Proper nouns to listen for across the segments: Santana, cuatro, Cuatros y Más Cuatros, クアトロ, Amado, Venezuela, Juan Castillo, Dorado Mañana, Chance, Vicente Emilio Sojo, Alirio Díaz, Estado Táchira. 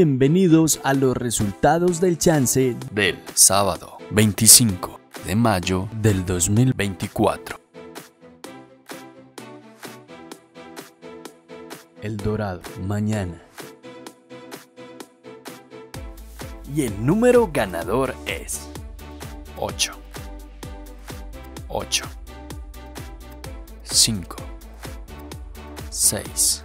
bienvenidos a los resultados del Chance del sábado 25 de mayo del 2024. El Dorado Mañana. Y el número ganador es 8, 8, 5, 6.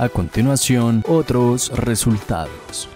A continuación, otros resultados.